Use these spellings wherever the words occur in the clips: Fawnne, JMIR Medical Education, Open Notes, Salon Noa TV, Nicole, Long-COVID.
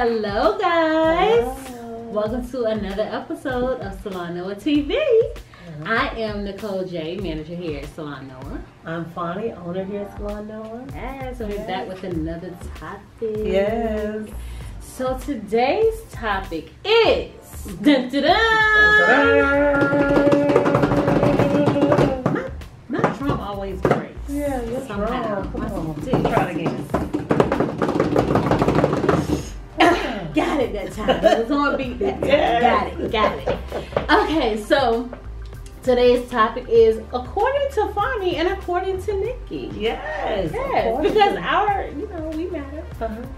Hello guys. Hello. Welcome to another episode of Salon Noa TV. I am Nicole J, manager here at Salon Noa. I'm Fawnne, owner here at Salon Noa. Yes, and we're back with another topic. Yes. So today's topic is dun, dun, dun. My drum always breaks. Yeah, your drum. Come on. Try it again. Got it that time. It was on beat that time. Yes. Got it. Okay, so today's topic is according to Fawnne and according to Nikki. Yes. Because our, you know, we matter.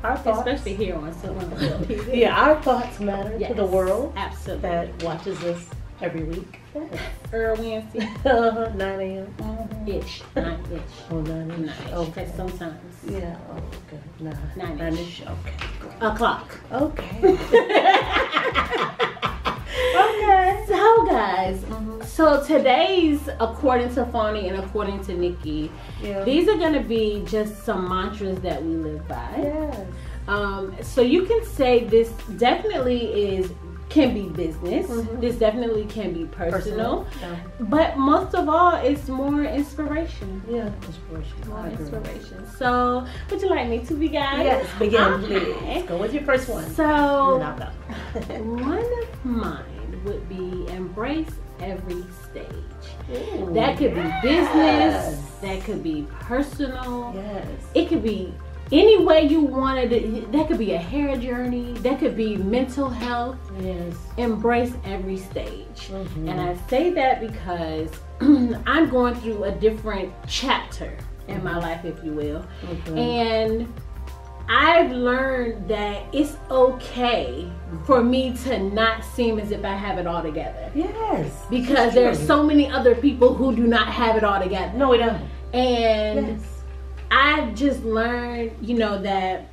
Our thoughts, especially here on Salon Noa TV. Yeah, our thoughts matter to the world. Absolutely. That watches us every week. Early and see. 9 a.m. Ish. 9-ish. Oh, 9-ish. Okay. Sometimes. Yeah. Oh, okay. 9-ish. Okay. O'clock. Okay. Okay. So guys, so today's according to Fawnne and according to Nikki, these are gonna be just some mantras that we live by. Yes. So you can say this definitely can be business. This definitely can be personal. But most of all, it's more inspiration. Yeah, inspiration. More inspiration. So, would you like me to begin? Yes, begin, please. Let's go with your first one. So, one of mine would be embrace every stage. Ooh, that could be business. That could be personal. Yes. It could be any way you wanted it. That could be a hair journey. That could be mental health. Yes. Embrace every stage. And I say that because I'm going through a different chapter in my life, if you will. And I've learned that it's okay for me to not seem as if I have it all together. Yes. Because there are so many other people who do not have it all together. No, we don't. And I've just learned, you know, that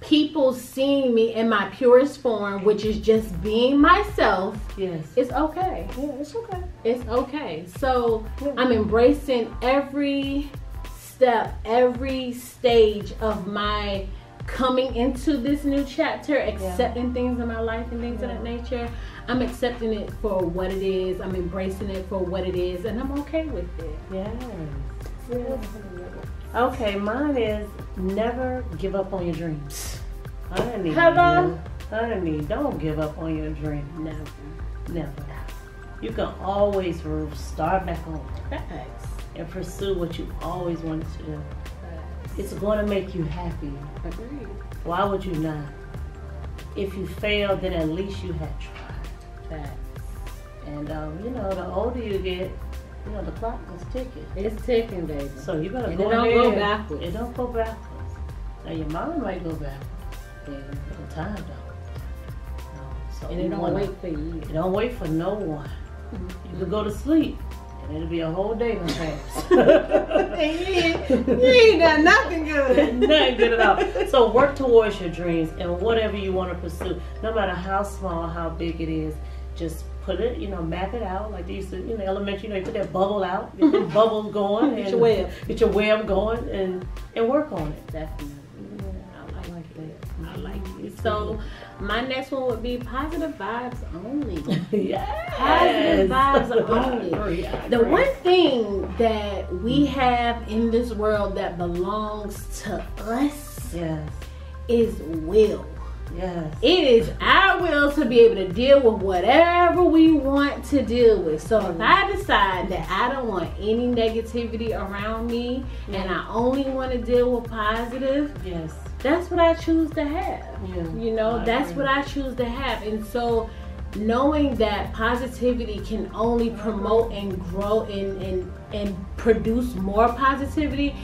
people seeing me in my purest form, which is just being myself, it's okay. Yeah, it's okay. It's okay. So I'm embracing every step, every stage of my coming into this new chapter, accepting things in my life and things of that nature. I'm accepting it for what it is. I'm embracing it for what it is, and I'm okay with it. Yeah. Okay, mine is never give up on your dreams. Honey, don't give up on your dream. Never. You can always start back on and pursue what you always wanted to do. It's going to make you happy. Agreed. Why would you not? If you fail, then at least you had tried. And you know, the older you get, you know, the clock is ticking. It's ticking, baby. So you better go ahead. It don't go backwards. It don't go backwards. Now your mom might go backwards. Yeah. But the time don't. No. So and it don't wait for you. It don't wait for no one. You could go to sleep and it'll be a whole day gonna pass. You ain't done nothing good. Nothing good at all. So work towards your dreams and whatever you want to pursue, no matter how small, how big it is, just put it, you know, map it out like they used to, you know, elementary, you know, you put that bubble out, get your bubbles going, and get your web going, and work on it. Definitely. Yeah, I like that. I like it. So my next one would be positive vibes only. Positive vibes only. The one thing that we have in this world that belongs to us is will. It is our will to be able to deal with whatever we want to deal with. So if I decide that I don't want any negativity around me and I only want to deal with positive, that's what I choose to have. You know, that's what I choose to have. And so knowing that positivity can only promote and grow and produce more positivity,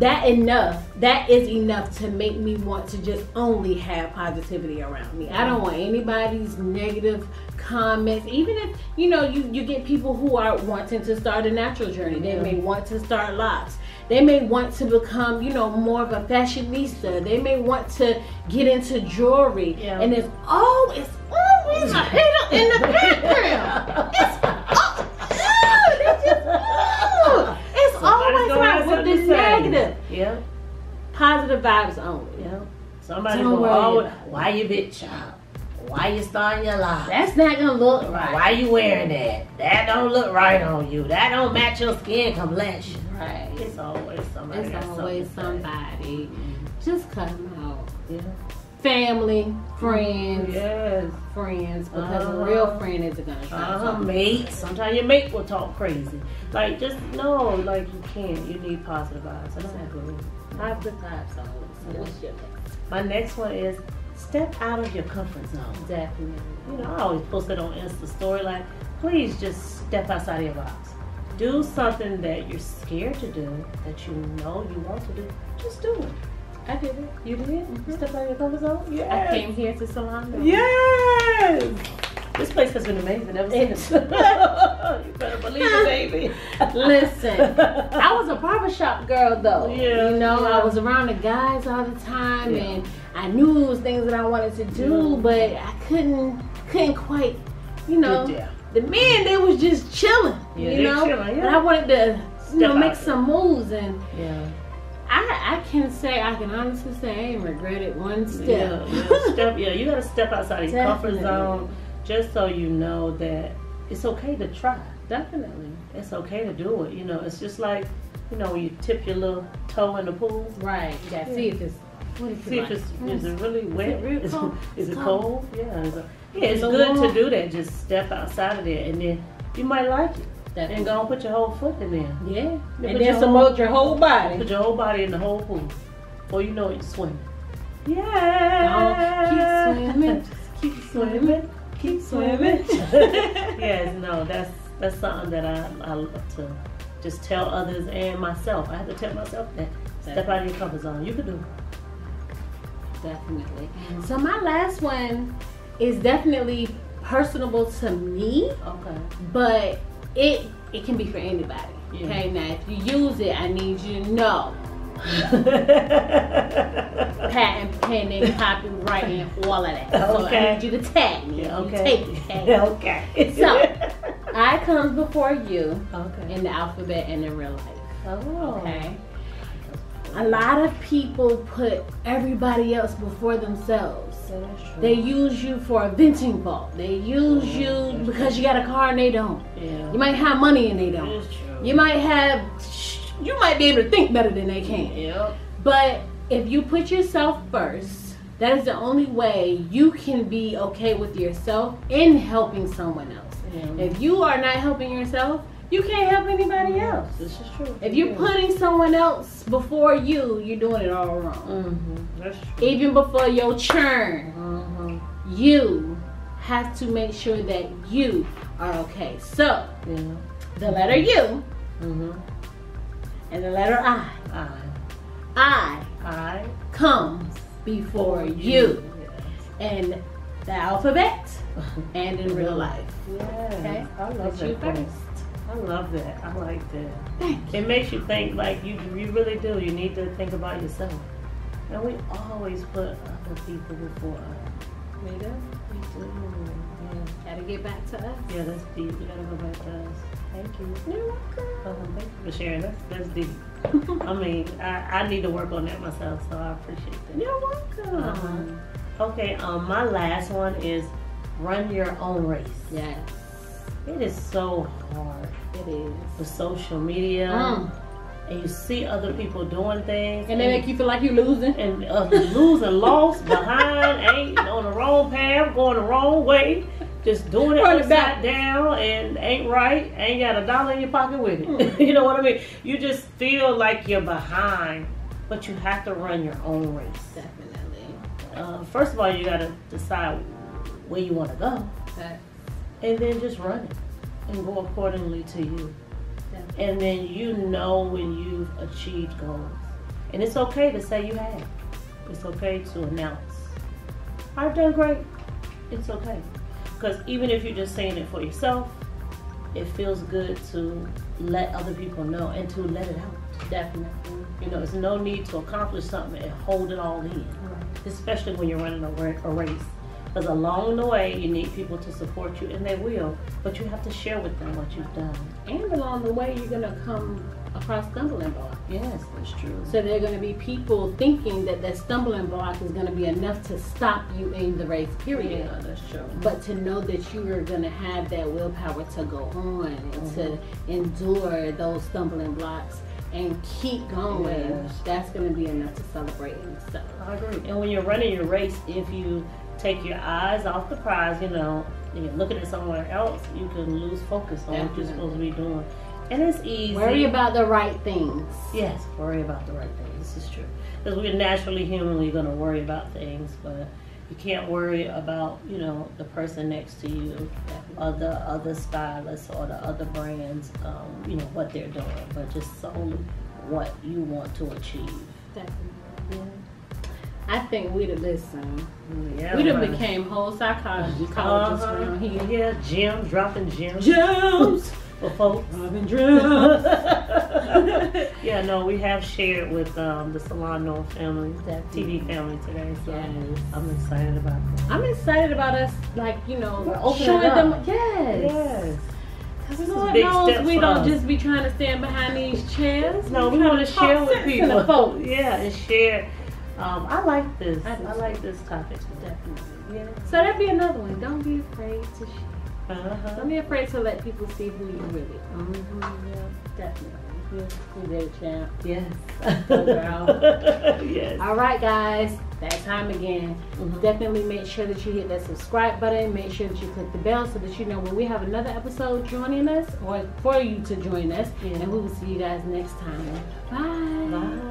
that is enough to make me want to just only have positivity around me. I don't want anybody's negative comments. Even if, you know, you get people who are wanting to start a natural journey. They may want to start locks. They may want to become, you know, more of a fashionista. They may want to get into jewelry. And it's always a hater in the background. It's always right with this negative. Positive vibes only. Somebody go, oh, why you bitch up? Why you starting your life? That's not gonna look right. Why you wearing that? That don't look right on you. That don't match your skin complexion. Right. It's always somebody. It's always somebody. Just cut them out. Yeah. Family, friends. Yes. Friends. Because a real friend isn't gonna try to talk. Mate. Sometimes your mate will talk crazy. Like, just no, like you can't. You need positive vibes. That's not good. Positive vibes always. So what's your next? My next one is step out of your comfort zone. Definitely. You know, I always post it on Insta story like, please just step outside of your box. Do something that you're scared to do, that you know you want to do. Just do it. I did it. You did it? Mm-hmm. Step out of your comfort zone? Yes. I came here to Salon Noa. Yes! This place has been amazing ever since. You better believe it, baby. Listen, I was a barbershop girl though. Yeah. You know, I was around the guys all the time and I knew it was things that I wanted to do, but I couldn't quite, you know. The men, they was just chilling, you know. Chilling, And I wanted to, you know, make some moves and I can say, I can honestly say I ain't regretted one step. You gotta step outside your comfort zone. Just so you know that it's okay to try. Definitely. It's okay to do it. You know, it's just like, you know, when you tip your little toe in the pool. Right. You gotta see if it's, is it really wet? Is it cold? Yeah. It's good to do that. Just step outside of there and then you might like it. Definitely. And go and put your whole foot in there. Yeah. And then promote your whole body. Put your whole body in the whole pool. Or you know you're swimming. Yeah. No, keep swimming. Just keep swimming. Keep swimming. Yes, no, that's something that I love to just tell others and myself. I have to tell myself that. Step out of your comfort zone. You can do it. Definitely. So my last one is definitely personable to me. Okay. But it can be for anybody. Yeah. Okay, now if you use it, I need you to know. Patent pending, copyrighting, all of that. So I need you to tag me. Okay. So I comes before you in the alphabet and in real life. Okay. A lot of people put everybody else before themselves. That's true. They use you for a venting vault. They use you because you got a car and they don't. Yeah. You might have money and they don't. That's true. You might have. You might be able to think better than they can. Yep. But if you put yourself first, that is the only way you can be okay with yourself in helping someone else. Mm-hmm. If you are not helping yourself, you can't help anybody else. This is true. If you're putting someone else before you, you're doing it all wrong. Mm-hmm. That's true. Even before your churn, you have to make sure that you are okay. So, the letter U. And the letter I. I comes before you. And the alphabet and in real life. Yes. Okay? I love that. I love that. I like that. Thank you. It makes you think, like you really do. You need to think about yourself. And we always put other people before us. We do. Gotta get back to us. Yeah, that's deep. You gotta go back to us. Thank you. You're welcome. Thank you for sharing. That's deep. I mean, I need to work on that myself, so I appreciate that. You're welcome. Okay, my last one is run your own race. Yes. It is so hard. It is. With social media. And you see other people doing things. And they make you feel like you're losing. And losing, lost, behind, ain't on the wrong path, going the wrong way. Just doing it upside down and ain't right. Ain't got a dollar in your pocket with it. You know what I mean? You just feel like you're behind, but you have to run your own race. Definitely. First of all, you got to decide where you want to go. And then just run it and go accordingly to you. Definitely. And then you know when you've achieved goals. And it's okay to say you have. It's okay to announce, I've done great. It's okay. Because even if you're just saying it for yourself, it feels good to let other people know and to let it out. Definitely. You know, there's no need to accomplish something and hold it all in. Right. Especially when you're running a race. Because along the way, you need people to support you, and they will. But you have to share with them what you've done. And along the way, you're going to come across stumbling block. Yes, that's true. So there are going to be people thinking that that stumbling block is going to be enough to stop you in the race, period. Yeah, that's true. But to know that you are going to have that willpower to go on and to endure those stumbling blocks and keep going, that's going to be enough to celebrate and stuff. I agree. And when you're running your race, if you take your eyes off the prize, you know, and you're looking at somewhere else, you can lose focus on what you're supposed to be doing. And it's easy. Worry about the right things. Yes, worry about the right things. This is true. Because we're naturally humanly going to worry about things, but you can't worry about, you know, the person next to you, or the other stylists, or the other brands, you know, what they're doing, but just solely what you want to achieve. Definitely. Yeah. I think we'd have listened. Yeah, we'd have became whole psychologists around here. Yeah, gems, dropping gems. Gems! For folks. Dropping gems. Yeah, no, we have shared with the Salon Noa family, that TV family today, so I'm excited about that. I'm excited about us, like, you know, showing them. Yes. Yes. Because Lord knows we don't just be trying to stand behind these chairs. No, we want to share with people. Folks. Yeah, and share. I like this. I like this topic. Definitely. Yeah. So that'd be another one. Don't be afraid to share. Don't be afraid to let people see who you really are. Yeah. Definitely. You did it, champ. Yes. Good girl. Yes. All right, guys. That time again. Definitely make sure that you hit that subscribe button. Make sure that you click the bell so that you know when we have another episode joining us, or for you to join us. Yeah. And we will see you guys next time. Bye. Bye.